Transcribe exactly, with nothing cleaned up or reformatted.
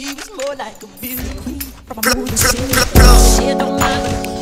She was more like a beauty queen from a movie scene. She don't mind.